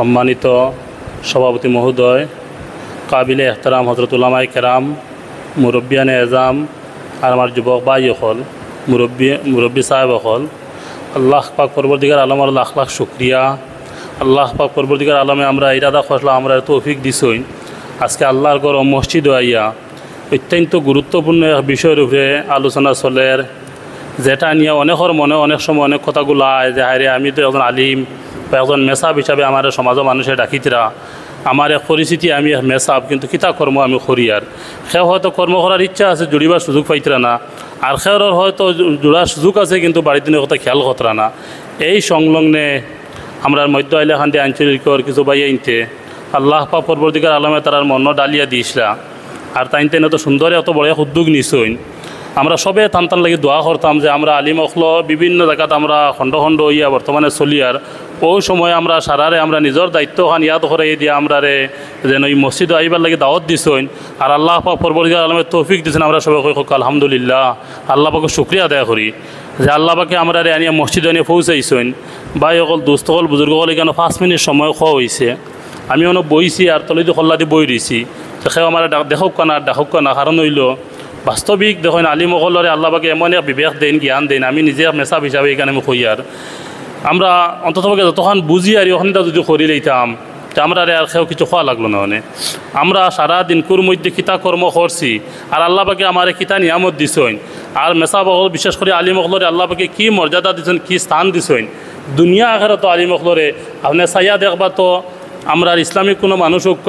সম্মানিত সভাপতি মহোদয়, কাবিলে এহতারাম হযরত উলামায়ে কেরাম, মুরব্বিয়ানে এজাম আর আমার যুবক ভাই হল, মুরব্বী সাহেব হল, আল্লাহ পাক পরবর্তীকার আলমের লাখ লাখ শুক্রিয়া। আল্লাহ পাক পরবর্তীকার আলমে আমরা ইরাদা খসলাম, আমরা তৌফিক দিছই আজকে আল্লাহর ঘর মসজিদ আইয়া অত্যন্ত গুরুত্বপূর্ণ এক বিষয়ের উপরে আলোচনা চলের, যেটা নিয়ে অনেকের মনে অনেক সময় অনেক কথাগুলো আয় যে হায় রে, আমি তো একজন আলিম বা একজন মেসাব হিসাবে আমার সমাজের মানুষের ডাকিতরা, আমার এক পরিস্থিতি আমি মেসাব, কিন্তু কিতা কর্ম আমি করি, আর সে হয়তো কর্ম করার ইচ্ছা আছে, জুড়িবার সুযোগ পাইতরা না, আর সের হয়তো জোড়ার সুযোগ আছে কিন্তু বাড়ির দিনের কথা খেয়াল কতরা না। এই সংলগ্নে আমরা মধ্য হাইলাকান্দি আঞ্চলিকর কিছু বাই আনতে আল্লাহ পাক পরবর্তীকার আলমে তারার মন ডালিয়া দিয়েছিলা, আর তাইনতেন এত সুন্দরে এত বড় উদ্যোগ নিছইন। আমরা সবে টান লাগি দোয়া করতাম যে আমরা আলিম অখল বিভিন্ন জায়গাতে আমরা খণ্ড খণ্ড হইয়া বর্তমানে চলি, আর ওই সময় আমরা সারারে আমরা নিজের দায়িত্বখান ইয়াদ করাই দিয়ে আমরা রে যেন এই মসজিদে আইবার লাগে দাওয়াত দিছইন, আর আল্লাহ পাক পরবর্তীকার আলমে তৌফিক দিছেন। আমরা সবাই কই আলহামদুলিল্লাহ, আল্লাহ পাকে শুকরিয়া আদায় করি যে আল্লাহ পাকে আমরা রে আনিয়া মসজিদে আনিয়ে পৌঁছাইছইন। ভাই সকল, দোস্ত সকল, বুজুর্গ সকল, কেন 5 মিনিট সময় খোয়া হয়েছে, আমি অনেক বইছি আর তলিত খোল্লা দিয়ে বই দিছি, সেও আমার দেখক কানা দেখক কানা, কারণ হইল বাস্তবিক দেখেন আলিমসকলরে আল্লাহকে এমন এক বিবেক দেন, জ্ঞান দেন, আমি নিজে মেসাব হিসাবে এইখানে আমি কই আর আমরা অন্ততপক্ষে যতক্ষণ বুঝি আর ওখানটা যদি করি লইতাম তো আমরা আর সেও কিছু খোয়া লাগলো না। মানে আমরা সারা দিনকুর মধ্যে কিতা কর্ম করছি আর আল্লাহকে আমার কিতা নিয়ামত দিছইন, আর মেসাবসকল বিশেষ করে আলিমসকলরে আল্লাহকে কী মর্যাদা দিছেন, কী স্থান দিছইন দুনিয়া আখেরে। তো আলিমসকলরে আপনি চাইয়া দেখবা তো আমরা ইসলামিক কোনো মানুষ হোক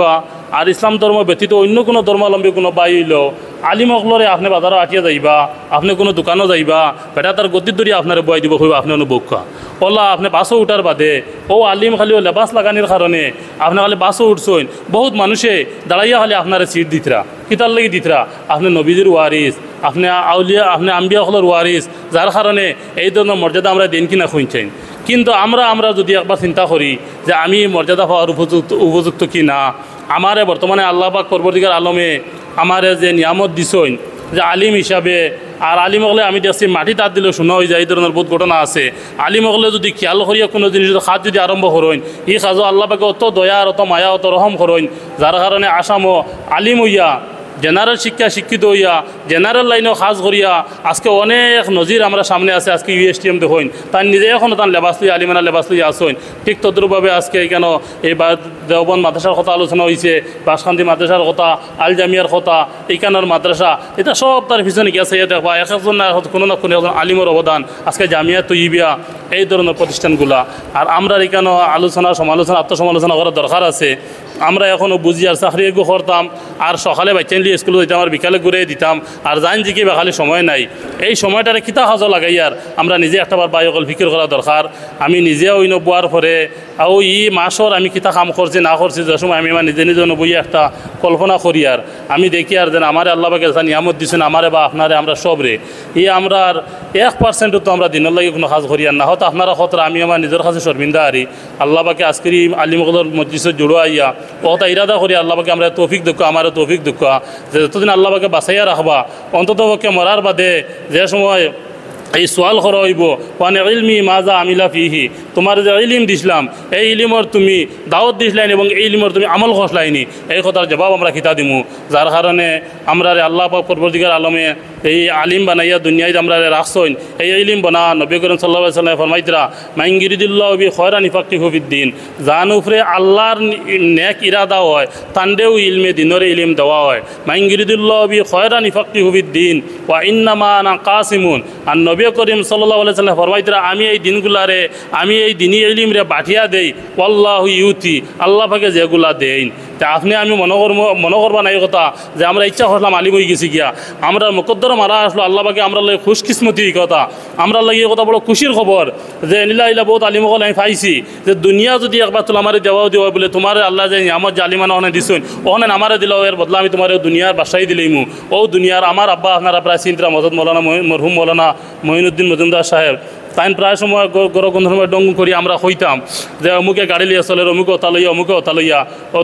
আর ইসলাম ধর্ম ব্যতীত অন্য কোনো ধর্মাবলম্বী কোনো বাই হইলেও আলিমসকলরে আপনি বাজারও আটিয়া যাইবা, আপনি কোনো দোকানও যাইবা, বেটা তার গতির দূরে আপনার বয়াই দিব খুব আপনি অনুভোগা ওলা, আপনি বাসও উঠার বাদে ও আলিম খালি ও লেবাস লাগানির কারণে আপনি খালি বাসও উঠছইন, বহুত মানুষে দাঁড়াইয়া খালি আপনার সিট দিতরা, কিতার লাগি দিতরা, আপনি নবীজির ওয়ারিস, আপনি আউলিয়া, আপনি আম্বিয়াসকলের ওয়ারিস, যার কারণে এই ধরনের মর্যাদা আমরা দিন কিনা খুঁজছেন। কিন্তু আমরা যদি একবার চিন্তা করি যে আমি মর্যাদা পাওয়ার উপযুক্ত কি না, আমারে বর্তমানে আল্লাহ পাক পরবর্তীকার আলমে আমারে যে নিয়ামত দিছইন যে আলিম হিসাবে, আর আলিমসকলে আমি দেখছি মাটি তাত দিলেও শোনা হয়ে যায়, এই ধরনের বহুত ঘটনা আছে। আলিমসকলে যদি খেয়াল করিয়া কোনো জিনিস খাত যদি আরম্ভ করেন, এই সাজও আল্লাহ পাকে অত দয়া আর অত মায়া অত রহম করেন, যার কারণে আসামও আলিম হইয়া জেনারেল শিক্ষা শিক্ষিত হইয়া জেনারেল লাইনেও কাজ করিয়া আজকে অনেক নজির আমরা সামনে আছে। আজকে USTM দেখুন তার নিজে এখনও তার লেবাস লই আলিমানা লেবাস লই আসইন, ঠিক তদ্রুপভাবে আজকে কেন এই দেওবন্দ মাদ্রাসার কথা আলোচনা হয়েছে, বাসকান্দি মাদ্রাসার কথা, আল জামিয়ার কথা, ইকানোর মাদ্রাসা, এটা সব তার পিছনে গেছে। এটা বা একজন না কোনো না কোনো একজন আলিমের অবদান আজকে জামিয়া তৈবিয়া এই ধরনের প্রতিষ্ঠানগুলা। আর আমরা এখানে আলোচনা সমালোচনা আত্মসমালোচনা করার দরকার আছে। আমরা এখনও বুঝি আর চাকরি এগু করতাম আর সকালে বাচ্চা নিয়ে স্কুলে যেতাম আর বিকালে ঘুরিয়ে দিতাম আর জান জিকে খালি সময় নাই, এই সময়টারে কিতা সাজো লাগাই আর আমরা নিজে একটা বার বাই অকল ফিকির করা দরকার। আমি নিজে অন্য বোয়ার পরে আও ই মাসর আমি কিতা কাম করছি না করছি, যে সময় আমি আমার নিজে নিজে বই একটা কল্পনা করি আর আমি দেখি আর যেন আমার আল্লাহকে যা নিয়ামত দিচ্ছেন আমারে বা আপনারে আমরা সবরে ই আমরা আর 1% তো আমরা দিনের লাগে কোনো কাজ করি আর না, হয়তো আপনারা খতরা আমি আমার নিজের কাছে শর্মিন্দা আরি। আল্লাহকে আজকের আলিমকলর মজলিসত জুড়াইয়া ওটা ইরাদা করি আল্লাহকে আমরা তৌফিক দক্ষা আমারও তৌফিক দক্ষা যে যতদিন আল্লাহকে বাঁচাইয়া রাখবা, অন্ততপক্ষে মরার বাদে যে সময় এই সোয়াল করা হইব ওয়ান ইলমি মাজা আমিলা ফিহি, তোমার যে ইলিম দিছিলাম এই ইলিমর তুমি দাওয়াত দিছিলেন এবং এই ইলিমর তুমি আমল খসলাইনি, এই কথার জবাব আমরা কিতা দিমু। যার কারণে আমরা আল্লাহ পাক পরবর্তীকার আলমে এই আলিম বানাইয়া দুনিয়ায় আমরা রাখছইন, এই ইলিম বানা নবী করিম সাল্লাল্লাহু আলাইহি ওয়াসাল্লাম ফরমাইতরা মাইঙ্গিরিদুল্লাহ বি খয়রান ইফাক্কিহু ফিদ্দিন, জান উপরে আল্লাহর নেক ইরাদা হয় তান্ডেও ইলমে দিনরে ইলিম দেওয়া হয়, মাইঙ্গিরিদুল্লাহ বি খয়রান ইফাক্কিহু ফিদ্দিন ওয়া ইন্নামা আনা কাসিমুন। আর নবী করিম সাল্লাল্লাহু আলাইহি ওয়াসাল্লাম ফরমাইতরা আমি এই দিনগুলারে আমি এই দিনই ইলিমরে বাটিয়া দেই, ওয়াল্লাহু ইউতি, আল্লাহ পাকে যেগুলা দেন। তা আপনি আমি মনে করবা নাই কথা যে আমরা ইচ্ছা করলাম আলিম হয়ে গেছি গিয়া, আমরা মুকদ্দর মারা আসলো আল্লাহকে আমরা লাগে খুশ কিসমতি কথা, আমরা লাগে কথা বড় খুশির খবর যে এনিলা ইলা বহুত আলিমকল আমি পাইছি, যে দুনিয়া যদি একবার তোলা আমার দেওয়াও দেওয়া বলে তোমার আল্লাহ যে আমার যে আলিমানা ওখানে দিছুন ওখানে আমারে দিল, এর বদলা আমি তোমার দুনিয়ার বাসাই দিলেই মু ও দুনিয়ার। আমার আব্বা আপনারা প্রায় চিন্তা মজদ মৌলানা মরহুম মৌলানা মঈনুদ্দিন মজুমদার সাহেব তাই প্রায় সময় গণধর্মের ডঙ্গু করি আমরা হইতাম যে অমুকে গাড়ি লিয়ে চলে, অমুকে ওতা লইয়া,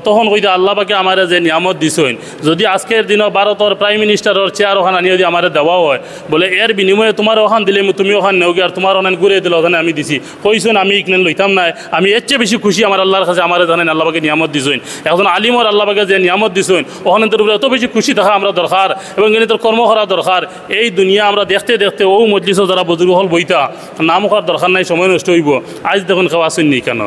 তখন কইতে আল্লাহ পাকে আমার যে নিয়ামত দিছেন, যদি আজকের দিনে ভারতের প্রাইম মিনিস্টারের চেয়ার ওখান আনিয়ে যদি আমার দেওয়া হয় বলে এর বিনিময়ে তোমার ওখান দিলে তুমি ওখান নেওগে আর তোমার ওখানে ঘুরে দিলে ওখানে আমি দিছি, কইছেন আমি ইকনে লইতাম না, আমি এর চেয়ে বেশি খুশি আমার আল্লাহর কাছে আমার জানেন আল্লাহ পাকে নিয়ামত দিছেন। এখন আলিমর আল্লাহ পাকে যে নিয়ামত দিছেন ওখানে তোর এত বেশি খুশি থাকা আমরা দরকার এবং এনে তোর কর্ম করা দরকার। এই দুনিয়া আমরা দেখতে দেখতে ও মজলিসও যারা বুজুর্গ হল বইতা নাম করার দরকার নাই, সময় নষ্ট হইব। আজ দেখুন কেউ আসেননি কেন?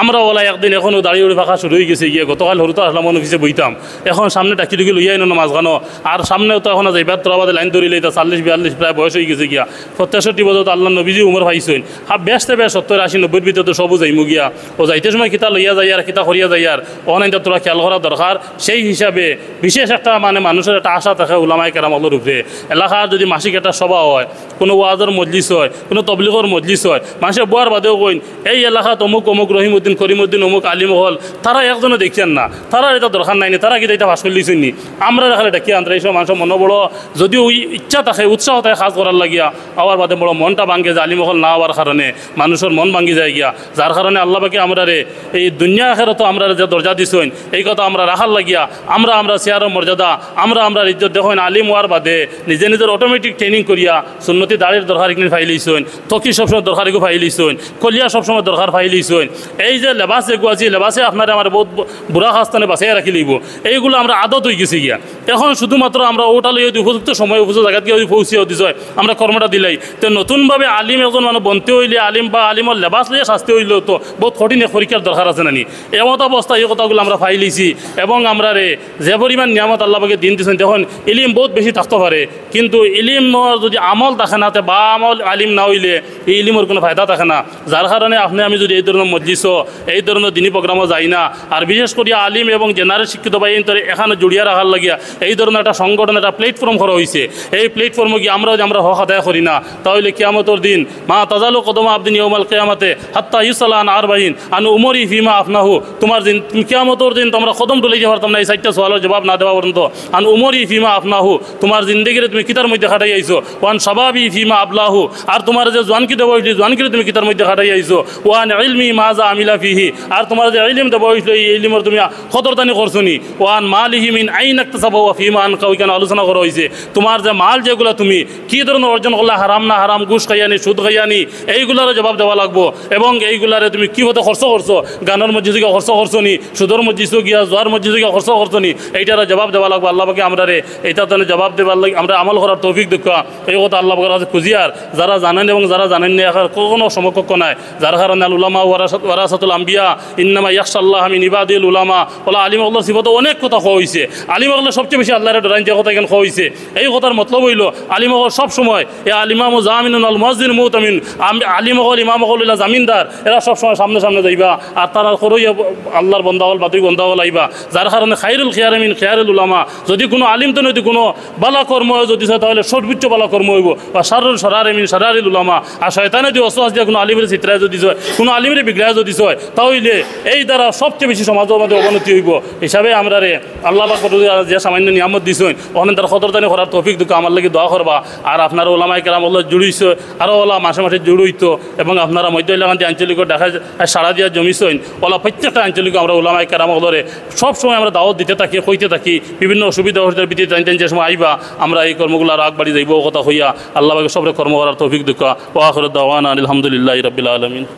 আমরা ওলা একদিন এখনও দাঁড়িয়ে উড়ে ফাঁকা শুরু হয়ে গেছে গিয়ে, গতকাল হরুতা আসলাম অফিসে বইতাম, এখন সামনে টাকি টুকি লইয়াই না মাঝখানো আর সামনেও তো এখন আজ এবার তোর আমাদের লাইন ধরিলে তা 40-42 প্রায় বয়স হয়ে গেছে গিয়া, 65 বছর আল্লাহ নবীজি উমর ভাইছেন, আর ব্যস্তে ব্যস্ত 70-80-90 ভিতরে তো সবু যাইমু গিয়া, ও যাইতে সময় কিতা লইয়া যাই আর কিতা করিয়া যাই আর অনেক তোরা খেয়াল করা দরকার। সেই হিসাবে বিশেষ একটা মানে মানুষের একটা আশা থাকে উলামায়ে কেরামর উপরে, এলাকার যদি মাসিক একটা সভা হয়, কোনো ওয়াজের মজলিস হয়, কোনো তবলিগর মজলিস হয়, মানুষের বোয়ার বাদেও কইন এই এলাকাত অমুক অমুক রহিমউদ্দিন করিমউদ্দিন অমুক আলিম হল, তারা একজনও দেখছেন না, তারা এটা দরকার নাই, তারা কিন্তু এটা ভাস করলিছেন নি, আমরা দেখালে এটা কি আনতে এইসব মানুষের মনোবল যদিও ইচ্ছা থাকে উৎসাহ থাকে কাজ করার লাগিয়া, আবার বাদে বড় মনটা ভাঙে যে আলিম হল না হওয়ার কারণে মানুষের মন ভাঙি যায় গিয়া, যার কারণে আল্লাহ পাকে আমরা রে এই দুনিয়া আখেরাতে আমরা যে দরজা দিছেন এই কথা আমরা রাখার লাগিয়া আমরা আমরা চেয়ারের মর্যাদা আমরা আমরা ইজ্জত দেখেন আলিম হওয়ার বাদে নিজে নিজের অটোমেটিক ট্রেনিং করিয়া সুন্নতি দাঁড়ির দরকার কিনে ফাইলিছেন, তকি সবসময় দরকারিকে ফাইলিছেন, কলিয়া সবসময় দরকার ফাইলিছেন। এই যে লেবাস এগুয়াছি লেবাসে আপনারা আমার বহুত বুড়া খাস্তানে বাঁচিয়ে রাখি লইব, এইগুলো আমরা আদত হয়ে গেছি গিয়া, এখন শুধুমাত্র আমরা ওটা লই উপযুক্ত সময় উপযুক্ত জায়গা গিয়ে পৌঁছিয়ে দিছয় আমরা কর্মটা দিলাই। তো নতুনভাবে আলিম একজন মানুষ বনতে হইলে আলিম বা আলিমর লেবাস লইয়া শাস্তি হইলে তো বহুত কঠিন এক পরীক্ষার দরকার আছে নানি, এমত অবস্থা এই কথাগুলো আমরা ফাইলিছি। এবং আমরা রে যে পরিমাণ নিয়ামত আল্লাহকে দিন দিয়েছেন তখন ইলিম বহুত বেশি থাকতে পারে, কিন্তু ইলিমর যদি আমল থাকে না বা আমল আলিম না হইলে এই ইলিমর কোনো ফায়দা থাকে না, যার কারণে আপনি আমি যদি এই ধরনের মজলিসও এই ধরনের দিনী প্রোগ্রামও যাই না, আর বিশেষ করে আলিম এবং জেনারেল শিক্ষিত বা এখানে জড়িয়ে রাখার লাগিয়া এই ধরনের একটা সংগঠন একটা প্ল্যাটফর্ম করা হয়েছে, এই প্ল্যাটফর্মে গিয়ে আমরা যদি আমরা হক আদায় করি না তাহলে কিয়ামতের দিন মা তাজালু কদমা আবদিন ইয়াউমাল কিয়ামাতে হাত্তা ইউসালা আন আরবাইন আন উমরি ফিমা আফনাহু, তোমার দিন কিয়ামতের দিন তোমরা কদম তুলে যেতে পারতাম না এই চারটা সওয়ালের জবাব না দেওয়া পর্যন্ত, আন উমরি ফিমা আফনাহু, তোমার জিন্দেগিরে তুমি কিতার মধ্যে খাটাই আইছো, ওয়ান শাবাবি ফিমা আবলাহু, আর তোমার যে জোয়ানকে দেওয়া হয়েছিল জোয়ানকে তুমি কিতার মধ্যে খাটাই আইছো, ওয়ান ইলমি মাজা আমিলা ফিহি, আর তোমার যে ইলম দেওয়া হয়েছিল এই ইলমের তুমি কদরদানি করছো নি, ওয়ান মালিহি মিন আইন ইকতাসাবা ওয়া ফিমা আনকা, ওইখানে আলোচনা করা হয়েছে তোমার যে মাল যেগুলো তুমি কী ধরনের অর্জন করলে, হারাম না হারাম, ঘুষ খাইয়ানি সুদ খাইয়ানি, এইগুলারও জবাব দেওয়া লাগবো, এবং এইগুলারে তুমি কী হতে খরচ করছো, গানের মধ্যে গিয়ে খরচ করছো নি, সুদের মধ্যে গিয়া জোয়ার মধ্যে গিয়ে খরচ করছো নি, এইটারও জবাব দেওয়া লাগবো। আল্লাহ পাকে আমরা এইটা তাহলে জবাব দেওয়ার লাগে আমরা আমল করার তৌফিক দেখা, এই কথা আল্লাহ পাকের কাছে খুঁজি। আর যারা জানেন এবং যারা জানেন না এখন কোনো সমকক্ষ নাই, যার কারণে আল উলামা ওয়ারাসাতুল আম্বিয়া ইন্নামা ইয়াখশাল্লাহ মিন ইবাদিল উলামা, ওলা আলিম আল্লাহর সিফাতে অনেক কথা খাওয়া হয়েছে, আলিম আল্লাহ সবচেয়ে বেশি আল্লাহর ডরাইন যে কথা এখানে খাওয়া হয়েছে, এই কথার মতলব হইল আলিম হল সবসময় এ আলিমাম জামিনুন আল মুয়াজ্জিন মুতামিন, আলিম হল ইমাম হল ইলা জামিনদার, এরা সবসময় সামনে সামনে যাইবা আর তারা করই আল্লাহর বন্দা হল বাতুই বন্দা হল আইবা, যার কারণে খাইরুল খিয়ার মিন খিয়ারুল উলামা, যদি কোনো আলিম তো যদি কোনো বালা কর্ম যদি হয় তাহলে সর্বোচ্চ বালা কর্ম হইব, বা শারুল সরার মিন শারারিল উলামা, আর শয়তানে যদি অসহাস দিয়ে কোনো আলিমের চিত্রায় যদি হয় কোনো আলিমের বিগ্রায় যদি হয় তাহলে এই দ্বারা সবচেয়ে বেশি সমাজের মধ্যে অবনতি হইব। হিসাবে আমরা রে আল্লাহ পাক যে সামান্য নিয়ামত দিছেন ওখানে তার সতর্কতানি করার তৌফিক দুঃখ আমার লাগে দোয়া করবা। আর আপনারা ওলামায়ে কেরাম ওলা জুড়িয়েছ আরও ওলা মাসে মাসে জুড়িত, এবং আপনারা মধ্য এলাকান্তি আঞ্চলিক দেখা সাড়া দিয়া জমিছেন, ওলা প্রত্যেকটা আঞ্চলিক আমরা ওলামায়ে কেরাম ওলরে সবসময় আমরা দাওয়াত দিতে থাকি কইতে থাকি, বিভিন্ন অসুবিধা অসুবিধার ভিত্তিতে জানতেন যে সময় আইবা আমরা এই কর্মগুলো আর আগবাড়ি যাইব কথা হইয়া আল্লাহ পাকে সবরে কর্ম করার তৌফিক দুঃখ। ওয়া আখিরু দাওয়ানা আলহামদুলিল্লাহি রাব্বিল আলামিন।